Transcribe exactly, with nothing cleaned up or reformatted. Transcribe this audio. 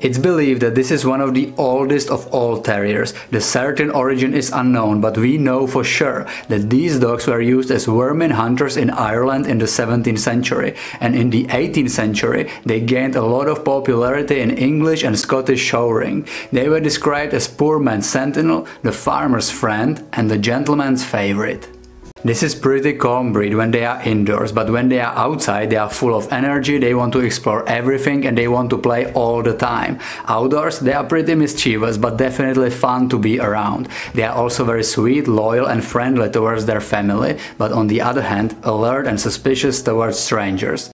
It's believed that this is one of the oldest of all terriers. The certain origin is unknown, but we know for sure that these dogs were used as vermin hunters in Ireland in the seventeenth century, and in the eighteenth century they gained a lot of popularity in English and Scottish showering. They were described as poor man's sentinel, the farmer's friend, and the gentleman's favorite. This is pretty calm breed when they are indoors, but when they are outside they are full of energy, they want to explore everything and they want to play all the time. Outdoors they are pretty mischievous, but definitely fun to be around. They are also very sweet, loyal and friendly towards their family, but on the other hand alert and suspicious towards strangers.